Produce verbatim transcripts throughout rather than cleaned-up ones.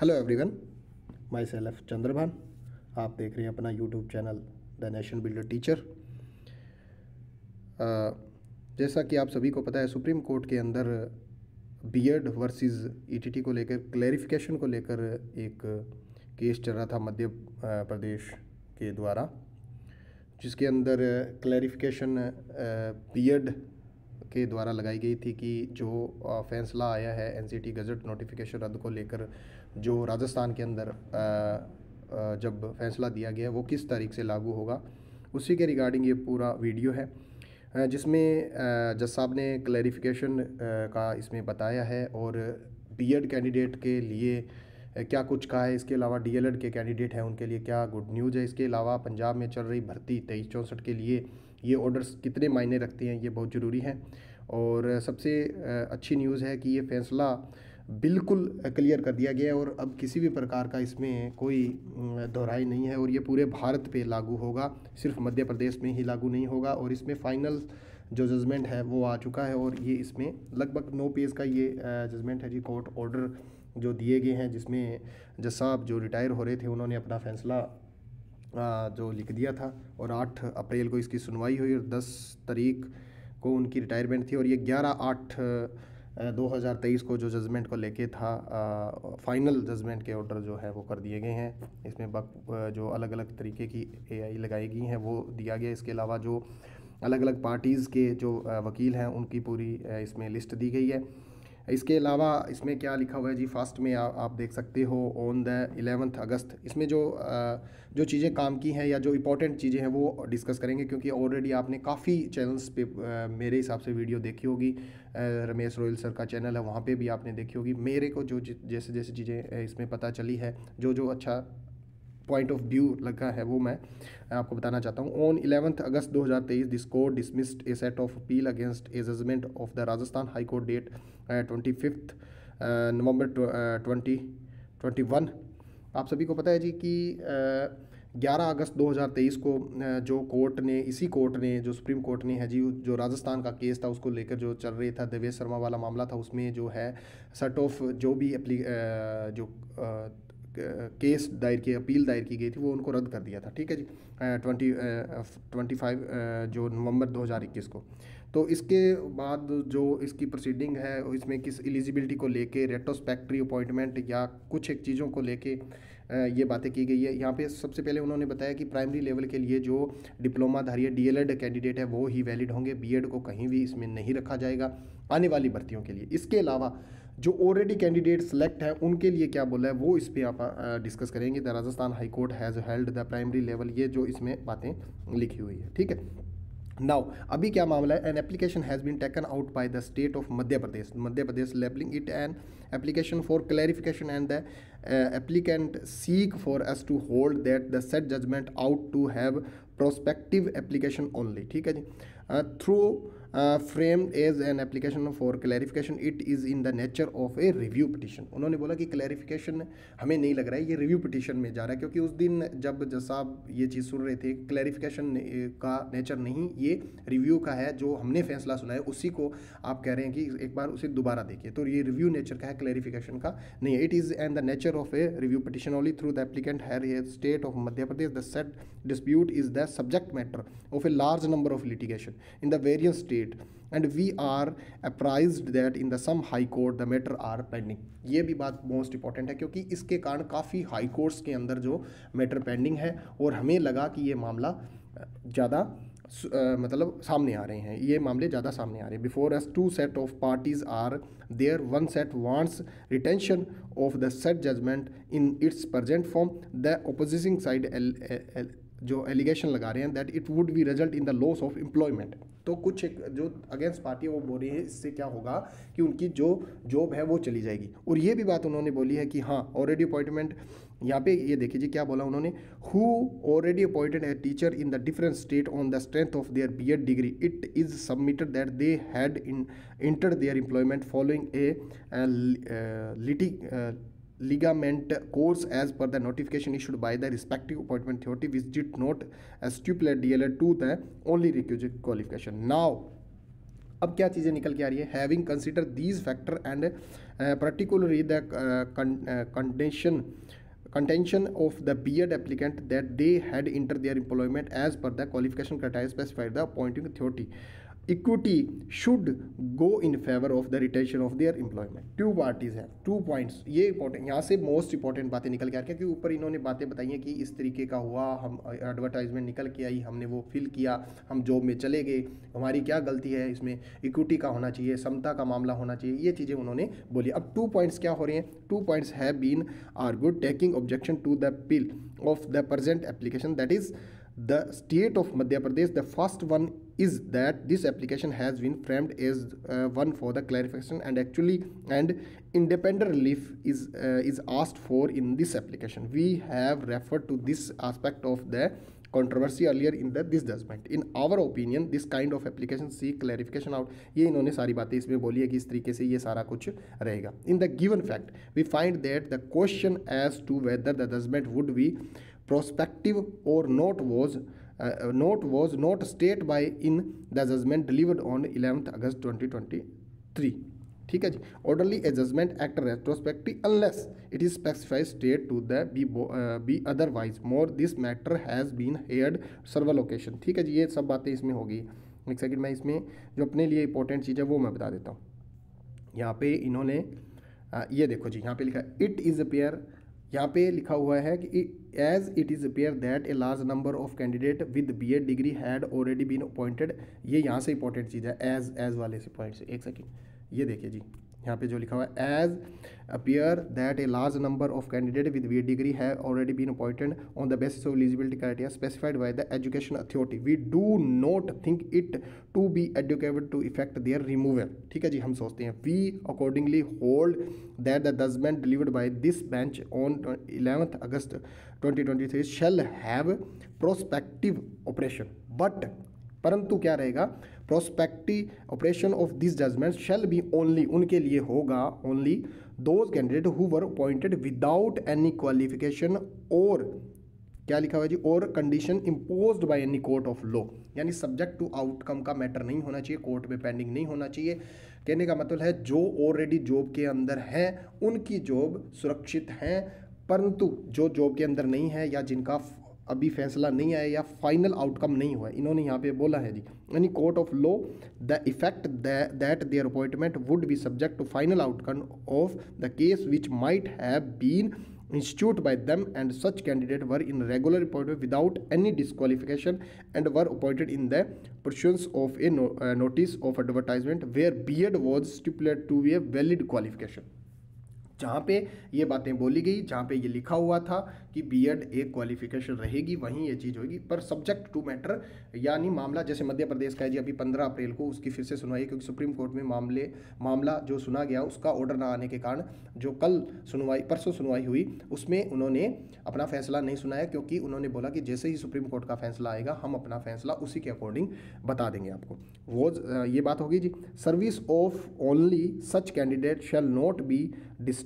Hello everyone, myself Chandrabhan. आप देख रहे हैं अपना YouTube channel the nation builder teacher. जैसा कि आप सभी को पता है, सुप्रीम कोर्ट के अंदर बी.एड वर्सेस ई.टी.टी को लेकर क्लेरिफिकेशन को लेकर एक केस चल रहा था मध्य प्रदेश के द्वारा, जिसके अंदर क्लेरिफिकेशन बी.एड के द्वारा लगाई गई थी कि जो फैसला आया है N C T gazette notification रद्द को लेकर, जो राजस्थान के अंदर जब फैसला दिया गया वो किस तारीख से लागू होगा, उसी के रिगार्डिंग ये पूरा वीडियो है, जिसमें जज साहब ने क्लैरिफिकेशन का इसमें बताया है और बीएड कैंडिडेट के लिए क्या कुछ कहा है। इसके अलावा डीएलएड के कैंडिडेट हैं, उनके लिए क्या गुड न्यूज़ है। इसके अलावा पंजाब में चल रही भर्ती तेईस चौंसठ के लिए ये ऑर्डर्स कितने मायने रखती हैं, ये बहुत ज़रूरी हैं। और सबसे अच्छी न्यूज़ है कि ये फैसला बिल्कुल क्लियर कर दिया गया है और अब किसी भी प्रकार का इसमें कोई दोहराई नहीं है और ये पूरे भारत पे लागू होगा, सिर्फ मध्य प्रदेश में ही लागू नहीं होगा। और इसमें फ़ाइनल जो जजमेंट है वो आ चुका है और ये इसमें लगभग नौ पेज का ये जजमेंट है जी। कोर्ट ऑर्डर जो दिए गए हैं, जिसमें जज साहब जो रिटायर हो रहे थे उन्होंने अपना फैसला जो लिख दिया था और आठ अप्रैल को इसकी सुनवाई हुई और दस तारीख को उनकी रिटायरमेंट थी। और ये ग्यारह आठ दो हज़ार तेईस को जो जजमेंट को लेके था, फ़ाइनल जजमेंट के ऑर्डर जो है वो कर दिए गए हैं। इसमें बक जो अलग अलग तरीके की एआई लगाई गई हैं वो दिया गया। इसके अलावा जो अलग अलग पार्टीज़ के जो वकील हैं उनकी पूरी इसमें लिस्ट दी गई है। इसके अलावा इसमें क्या लिखा हुआ है जी, फास्ट में आ, आप देख सकते हो ऑन द इलेवंथ अगस्त। इसमें जो आ, जो चीज़ें काम की हैं या जो इंपॉर्टेंट चीज़ें हैं वो डिस्कस करेंगे, क्योंकि ऑलरेडी आपने काफ़ी चैनल्स पे आ, मेरे हिसाब से वीडियो देखी होगी। आ, रमेश रोयल सर का चैनल है, वहाँ पे भी आपने देखी होगी। मेरे को जो जैसे जैसे चीज़ें इसमें पता चली है, जो जो अच्छा पॉइंट ऑफ व्यू लगा है वो मैं आपको बताना चाहता हूँ। ऑन इलेवंथ अगस्त दो हज़ार तेईस this court dismissed a set of appeal against a judgement of the Rajasthan high court date twenty fifth November twenty twenty one. आप सभी को पता है जी कि ग्यारह अगस्त दो हज़ार तेईस को जो कोर्ट ने इसी कोर्ट ने जो सुप्रीम कोर्ट ने है जी, जो राजस्थान का केस था उसको लेकर जो चल रही था देवेश शर्मा वाला मामला था, उसमें जो है सेट ऑफ जो भी अपली जो केस दायर की अपील दायर की गई थी वो उनको रद्द कर दिया था। ठीक है जी, ट्वेंटी ट्वेंटी फाइव जो नवंबर दो हज़ार इक्कीस को। तो इसके बाद जो इसकी प्रोसीडिंग है, इसमें किस एलिजिबिलिटी को लेके, रेट्रोस्पेक्टिव अपॉइंटमेंट या कुछ एक चीज़ों को लेके ये बातें की गई है। यहाँ पे सबसे पहले उन्होंने बताया कि प्राइमरी लेवल के लिए जो डिप्लोमाधारी या डीएलएड कैंडिडेट है वो ही वैलिड होंगे, बीएड को कहीं भी इसमें नहीं रखा जाएगा आने वाली भर्तियों के लिए। इसके अलावा जो ऑलरेडी कैंडिडेट सेलेक्ट हैं उनके लिए क्या बोला है वो इस पर आप डिस्कस करेंगे। The Rajasthan high court has held the primary level, ये जो इसमें बातें लिखी हुई है। ठीक है, नाउ अभी क्या मामला है। An application has been taken out by the state of Madhya Pradesh Madhya Pradesh labelling it an application for clarification and the applicant seek for us to hold that the set judgement out to have prospective application only. ठीक है जी, through framed as an application for clarification it is in the nature of a review petition. उन्होंने बोला कि clarification हमें नहीं लग रहा है, ये रिव्यू पिटिशन में जा रहा है, क्योंकि उस दिन जब जज साहब ये चीज़ सुन रहे थे क्लैरिफिकेशन का नेचर नहीं, ये रिव्यू का है। जो हमने फैसला सुना है उसी को आप कह रहे हैं कि एक बार उसे दोबारा देखिए, तो ये रिव्यू नेचर का है, क्लैरिफिकेशन का नहीं है। It is an the nature of a review petition only through the applicant है state of Madhya Pradesh the set dispute is the subject matter of a large number of litigation in the various state and we are apprised that in the some high court the matter are pending। ये भी बात most important है, क्योंकि इसके कारण काफ़ी high courts के अंदर जो मैटर पेंडिंग है और हमें लगा कि ये मामला ज़्यादा Uh, मतलब सामने आ रहे हैं, ये मामले ज़्यादा सामने आ रहे हैं। Before us two set of parties are there, one set wants retention of the set judgement in its present form. The ऑपोजिटिंग side जो एलिगेशन लगा रहे हैं that it would be result in the loss of employment. तो कुछ एक जो against party है वो बोल रही है इससे क्या होगा कि उनकी जो जॉब है वो चली जाएगी। और ये भी बात उन्होंने बोली है कि हाँ ऑलरेडी अपॉइंटमेंट, यहाँ पे ये देखिए जी क्या बोला उन्होंने, who already appointed a teacher in the different state on the strength of their BEd degree it is submitted that they had in entered their employment following a लिटी ligament course as per the notification issued by the respective appointment authority which did not stipulate D.El.Ed to the only requisite qualification। Now अब क्या चीज़ें निकल के आ रही है, having consider these factor and particularly the contention contention of the B.Ed applicant that they had entered their employment as per the qualification criteria specified by the appointing authority, equity should go in favor of the retention of their employment. two parties हैं, two points, ये important, यहाँ से most important बातें निकल के आ रही हैं, क्योंकि ऊपर इन्होंने बातें बताई हैं कि इस तरीके का हुआ, हम एडवर्टाइजमेंट निकल के आई, हमने वो फिल किया, हम जॉब में चले गए, हमारी क्या गलती है इसमें, इक्विटी का होना चाहिए, समता का मामला होना चाहिए, ये चीज़ें उन्होंने बोली. अब टू पॉइंट्स क्या हो रहे हैं, two points have been argued taking objection to the appeal of the present application that is the state of Madhya Pradesh. The first one is that this application has been framed as uh, one for the clarification and actually and independent relief is uh, is asked for in this application. We have referred to this aspect of the controversy earlier in the this judgment. In our opinion, this kind of application seek clarification out. ये इन्होंने सारी बातें इसमें बोली है कि इस तरीके से ये सारा कुछ रहेगा. In the given fact, we find that the question as to whether the judgment would be prospective or not was uh, not was not stated by in the judgment delivered on eleventh August twenty twenty-three. ठीक है जी. Orderly a judgment act retrospective unless it is specified state to the be uh, be otherwise more this matter has been heard several occasion. ठीक है जी, ये सब बातें इसमें होगी. एक सेकंड मैं इसमें जो अपने लिए इंपॉर्टेंट चीज़ है वो मैं बता देता हूँ. यहाँ पे इन्होंने आ, ये देखो जी, यहाँ पे लिखा इट इज़ अपेयर, यहाँ पे लिखा हुआ है कि as it is appear that a large number of candidate with BEd degree had already been appointed. ये यहाँ से इंपॉर्टेंट चीज़ है, एज एज वाले से पॉइंट से. एक सेकंड ये देखिए जी, यहाँ पे जो लिखा हुआ है as appear that a large number of candidate with BEd degree have already been appointed on the basis of eligibility criteria specified by the education authority. We do not think it to be educated to effect their removal. ठीक है जी, हम सोचते हैं we accordingly hold that the judgement delivered by this bench on eleventh August twenty twenty three shall have prospective operation but परंतु क्या रहेगा, prospective operation of this judgement shall be only, उनके लिए होगा only those candidate who were appointed without any qualification और क्या लिखा हुआ जी, और condition imposed by any court of law. यानी सब्जेक्ट टू आउटकम का मैटर नहीं होना चाहिए, कोर्ट में पेंडिंग नहीं होना चाहिए. कहने का मतलब है जो ऑलरेडी जॉब के अंदर हैं उनकी जॉब सुरक्षित हैं, परंतु जो जॉब के अंदर नहीं है या जिनका अभी फैसला नहीं आया या फाइनल आउटकम नहीं हुआ, इन्होंने यहाँ पे बोला है जी, यानी court of law the effect that their appointment would be subject to final outcome of the case which might have been institute by them and such candidate were in regular appointment without any disqualification and were appointed in the procedures of a notice of advertisement where BEd was stipulated to be a valid qualification. जहाँ पे ये बातें बोली गई, जहाँ पे ये लिखा हुआ था कि बीएड एक क्वालिफिकेशन रहेगी, वहीं ये चीज़ होगी. पर सब्जेक्ट टू मैटर यानी मामला, जैसे मध्य प्रदेश का है जी, अभी पंद्रह अप्रैल को उसकी फिर से सुनवाई, क्योंकि सुप्रीम कोर्ट में मामले मामला जो सुना गया उसका ऑर्डर ना आने के कारण जो कल सुनवाई परसों सुनवाई हुई उसमें उन्होंने अपना फैसला नहीं सुनाया, क्योंकि उन्होंने बोला कि जैसे ही सुप्रीम कोर्ट का फैसला आएगा हम अपना फैसला उसी के अकॉर्डिंग बता देंगे आपको. वो ये बात होगी जी, service of only such candidate shall not be dis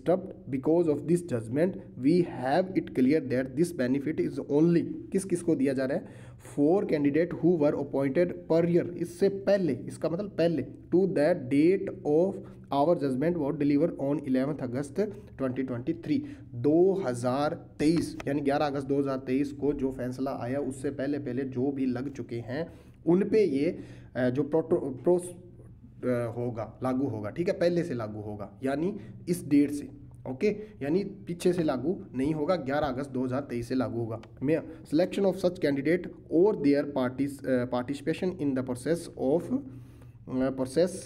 because of this judgment we have it clear that this benefit is only किस किस को दिया जा रहा है, four candidate who were appointed prior इससे पहले, इसका मतलब पहले to the date of our judgment was delivered on eleventh August twenty twenty-three. दो हज़ार तेईस यानी ग्यारह अगस्त दो हज़ार तेईस को जो फैसला आया उससे पहले पहले जो भी लग चुके हैं उन पे ये जो प्रोटो प्रोस होगा लागू होगा. ठीक है, पहले से लागू होगा यानी इस डेट से. ओके, यानी पीछे से लागू नहीं होगा, ग्यारह अगस्त दो हज़ार तेईस से लागू होगा. मैं सिलेक्शन ऑफ सच कैंडिडेट और their parties participation in the process of process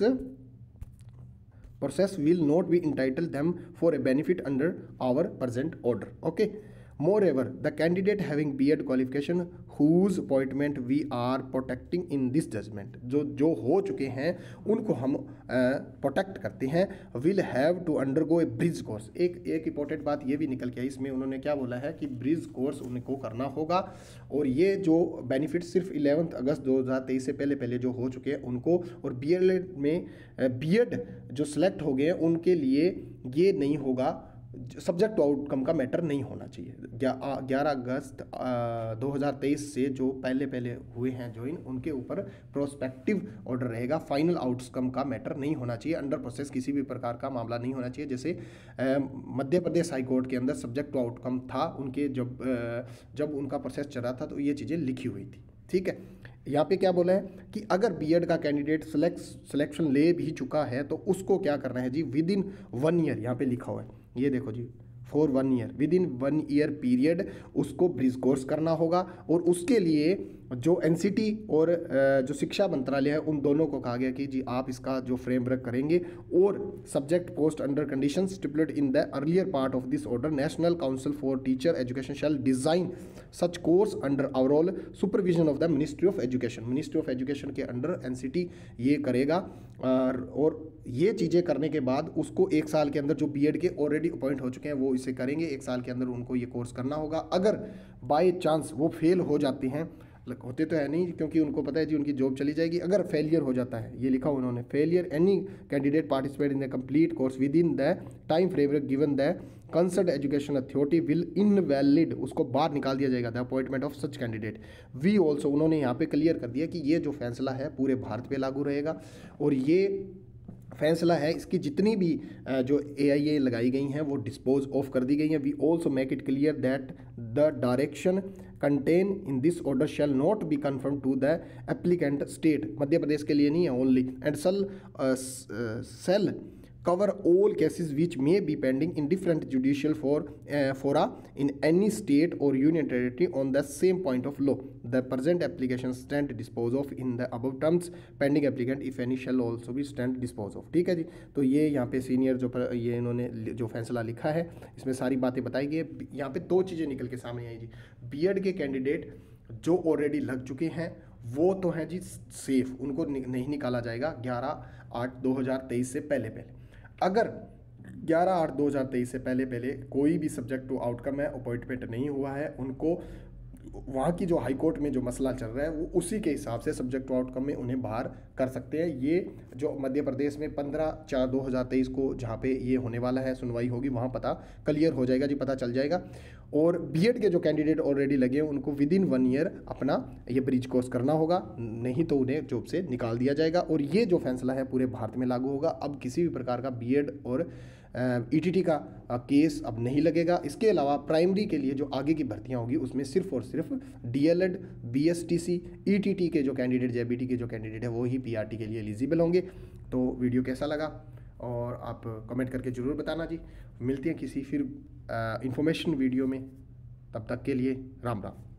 process will not be entitle them for a benefit under our present order. Okay, moreover the candidate having B.Ed qualification whose appointment we are protecting in this judgment, जो जो हो चुके हैं उनको हम protect uh, करते हैं, will have to undergo a bridge course. एक एक इंपॉर्टेंट बात ये भी निकल के आई इसमें, उन्होंने क्या बोला है कि ब्रिज कोर्स उनको करना होगा, और ये जो बेनिफिट सिर्फ ग्यारह अगस्त दो हज़ार तेईस से पहले पहले जो हो चुके हैं उनको, और B.Ed में B.Ed जो सिलेक्ट हो गए हैं उनके लिए ये नहीं होगा सब्जेक्ट टू आउटकम का मैटर नहीं होना चाहिए। ग्यारह अगस्त दो हज़ार तेईस से जो पहले पहले हुए हैं ज्वाइन, उनके ऊपर प्रोस्पेक्टिव ऑर्डर रहेगा। फाइनल आउटकम का मैटर नहीं होना चाहिए, अंडर प्रोसेस किसी भी प्रकार का मामला नहीं होना चाहिए। जैसे मध्य प्रदेश हाई कोर्ट के अंदर सब्जेक्ट टू आउटकम था, उनके जब आ, जब उनका प्रोसेस चल रहा था तो ये चीज़ें लिखी हुई थी। ठीक है, यहाँ पे क्या बोला है कि अगर बीएड का कैंडिडेट सिलेक्ट सिलेक्शन ले भी चुका है तो उसको क्या करना है जी, विद इन वन ईयर, यहाँ पे लिखा हुआ है, ये देखो जी, for one year, within one year period उसको ब्रिज कोर्स करना होगा। और उसके लिए जो एन सी टी और जो शिक्षा मंत्रालय है, उन दोनों को कहा गया कि जी आप इसका जो फ्रेमवर्क करेंगे, और subject post under condition stipulate in the earlier part of this order, national council for teacher education shall design such course under overall supervision of the ministry of education. Ministry of education के under N C T ये करेगा, और ये चीज़ें करने के बाद उसको एक साल के अंदर, जो बी एड के ऑलरेडी अपॉइंट हो चुके हैं वो इसे करेंगे, एक साल के अंदर उनको ये कोर्स करना होगा। अगर बाय चांस वो फेल हो जाते हैं, होते तो है नहीं क्योंकि उनको पता है जी उनकी जॉब चली जाएगी, अगर फेलियर हो जाता है, ये लिखा उन्होंने, failure any candidate participate in the complete course within the time framework given the concerned education authority will invalid, उसको बाहर निकाल दिया जाएगा the appointment of such candidate. We also, उन्होंने यहाँ पे क्लियर कर दिया कि ये जो फैसला है पूरे भारत पर लागू रहेगा, और ये फैसला है, इसकी जितनी भी जो ए आई ए लगाई गई हैं वो डिस्पोज ऑफ कर दी गई हैं। We also make it clear that the direction contain in this order shall not be confirm to the applicant state, Madhya Pradesh के लिए नहीं है only, and shall shall cover all cases which may be pending in different judicial for fora in any state or union territory on the same point of law. The present application stand dispose of in the above terms, pending applicant if any shall also be stand dispose of. ठीक है जी, तो ये यहाँ पे senior जो पर, ये इन्होंने जो फैसला लिखा है इसमें सारी बातें बताई गई है। यहाँ पे दो चीज़ें निकल के सामने आई जी, बी एड के कैंडिडेट जो ऑलरेडी लग चुके हैं वो तो हैं जी सेफ, उनको नहीं निकाला जाएगा ग्यारह आठ दो हज़ार तेईस से पहले पहले। अगर ग्यारह आठ दो हज़ार तेईस से पहले पहले कोई भी सब्जेक्ट टू आउटकम है, अपॉइंटमेंट नहीं हुआ है, उनको वहाँ की जो हाई कोर्ट में जो मसला चल रहा है वो उसी के हिसाब से सब्जेक्ट टू आउटकम में उन्हें बाहर कर सकते हैं। ये जो मध्य प्रदेश में पंद्रह चार दो हज़ार तेईस को जहाँ पे ये होने वाला है, सुनवाई होगी, वहाँ पता क्लियर हो जाएगा जी, पता चल जाएगा। और बीएड के जो कैंडिडेट ऑलरेडी लगे हैं उनको विद इन वन ईयर अपना ये ब्रिज कोर्स करना होगा, नहीं तो उन्हें जॉब से निकाल दिया जाएगा। और ये जो फैसला है पूरे भारत में लागू होगा। अब किसी भी प्रकार का बीएड और ईटीटी का केस अब नहीं लगेगा। इसके अलावा प्राइमरी के लिए जो आगे की भर्तियाँ होगी उसमें सिर्फ और सिर्फ डीएलएड, बीएसटीसी, ईटीटी के जो कैंडिडेट, जेबीटी के जो कैंडिडेट है वो ही पीआरटी के लिए एलिजिबल होंगे। तो वीडियो कैसा लगा और आप कमेंट करके ज़रूर बताना जी। मिलते हैं किसी फिर इन्फॉर्मेशन वीडियो में, तब तक के लिए राम राम।